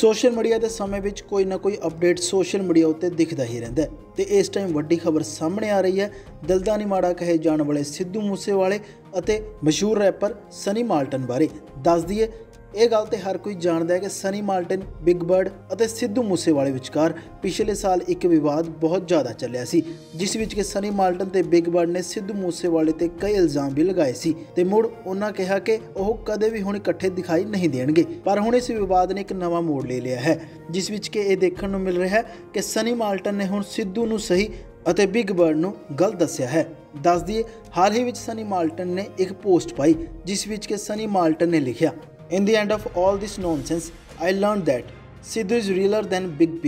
Social media के समय में कोई ना कोई अपडेट सोशल मीडिया उत्ते दिखता ही रहता है तो इस टाइम वड्डी खबर सामने आ रही है। दिल दा नहीं माड़ा कहे जाने वाले सिद्धू मूसेवाले अते मशहूर रैपर सनी माल्टन बारे दस दिए। यह गल तो हर कोई जानता है कि सनी माल्टन बिग बर्ड और सिद्धू मूसेवाले विचकार पिछले साल एक विवाद बहुत ज़्यादा चलिया सी जिस विच के सनी माल्टन ते बिग बर्ड ने सिद्धू मूसेवाले ते कई इल्जाम भी लगाए सी ते मुड़ उन्होंने कहा कि वह कदे भी हुण इकट्ठे दिखाई नहीं देणगे। पर हुण इस विवाद ने एक नवा मोड़ ले लिया है जिस विच के ये देखण नूं मिल रहा है कि सनी माल्टन ने हुण सिद्धू नूं सही ਅਤੇ ਬਿਗ ਬਰਡ ਨੂੰ ਗਲਤ ਦੱਸਿਆ ਹੈ। ਦੱਸ ਦਈਏ ਹਾਲ ਹੀ ਵਿੱਚ ਸਨੀ ਮਾਲਟਨ ਨੇ ਇੱਕ ਪੋਸਟ ਪਾਈ ਜਿਸ ਵਿੱਚ ਕਿ ਸਨੀ ਮਾਲਟਨ ਨੇ ਲਿਖਿਆ in the end of all this nonsense I learned that Sidhu is realer than big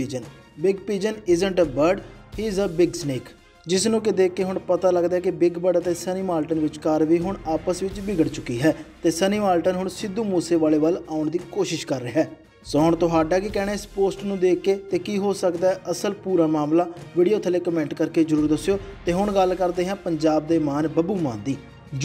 pigeon isn't a bird he is a big snake. ਜਿਸ ਨੂੰ ਕਿ ਦੇਖ ਕੇ ਹੁਣ ਪਤਾ ਲੱਗਦਾ ਕਿ ਬਿਗ ਬਰਡ ਅਤੇ ਸਨੀ ਮਾਲਟਨ ਵਿਚਕਾਰ ਵੀ ਹੁਣ ਆਪਸ ਵਿੱਚ ਵਿਗੜ ਚੁੱਕੀ ਹੈ ਤੇ ਸਨੀ ਮਾਲਟਨ ਹੁਣ ਸਿੱਧੂ ਮੂਸੇਵਾਲੇ ਵੱਲ ਆਉਣ ਦੀ ਕੋਸ਼ਿਸ਼ ਕਰ ਰਿਹਾ ਹੈ। सो हुण तुहाडा की कहना इस पोस्ट नूं देख के ते की हो सकता है असल पूरा मामला वीडियो थले कमेंट करके जरूर दस्सिओ। ते हुण गल करते हैं पंजाब दे मान बब्बू मान दी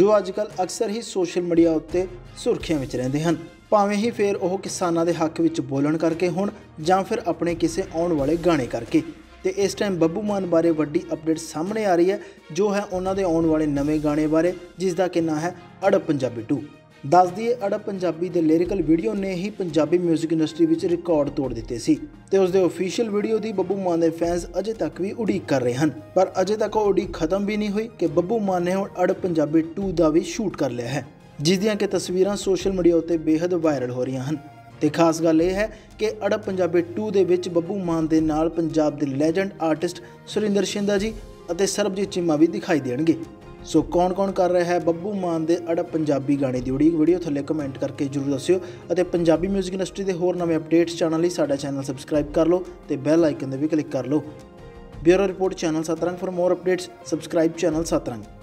जो अजकल अक्सर ही सोशल मीडिया उत्ते सुर्खियां विच रहिंदे हन भावें ही फिर ओह किसानां दे हक विच बोलण करके हुण जां फिर अपने किसे आउण वाले गाणे करके। तो इस टाइम बब्बू मान बारे वड्डी अपडेट सामने आ रही है जो है उन्होंने आने वाले नवे गाने बारे जिसका कि नाम है अड़ पंजाबी 2। दस दिए अड़ पंजाबी के लिरिकल वीडियो ने ही पंजाबी म्यूजिक इंडस्ट्री में रिकॉर्ड तोड़ दिते सी ते उसके ऑफिशियल वीडियो की बब्बू मान के फैंस अजे तक भी उड़ीक कर रहे हैं। पर अजे तक वो उड़ीक खत्म भी नहीं हुई कि बब्बू मान ने हुण अड़ पंजाबी 2 का भी शूट कर लिया है जिस दियां कि तस्वीरां सोशल मीडिया उत्ते बेहद वायरल हो रही हैं। तो खास गल यह है कि अड़ पंजाबी 2 के विच बब्बू मान के नाल पंजाब के लैजेंड आर्टिस्ट सुरिंदर शिंदा जी और सरबजीत चीमा भी दिखाई देणगे। सो कौन कर रहा है बब्बू मान के अड़ पंजाबी गाने की उड़ीक वीडियो थले कमेंट करके जरूर दस्सिओ और पंजाबी म्यूजिक इंडस्ट्री के होर नवे अपडेट्स जानने साडा चैनल सबसक्राइब कर लो तो बैल आइकन भी क्लिक कर लो। Bureau report channel Satrang. For more updates subscribe channel Satrang.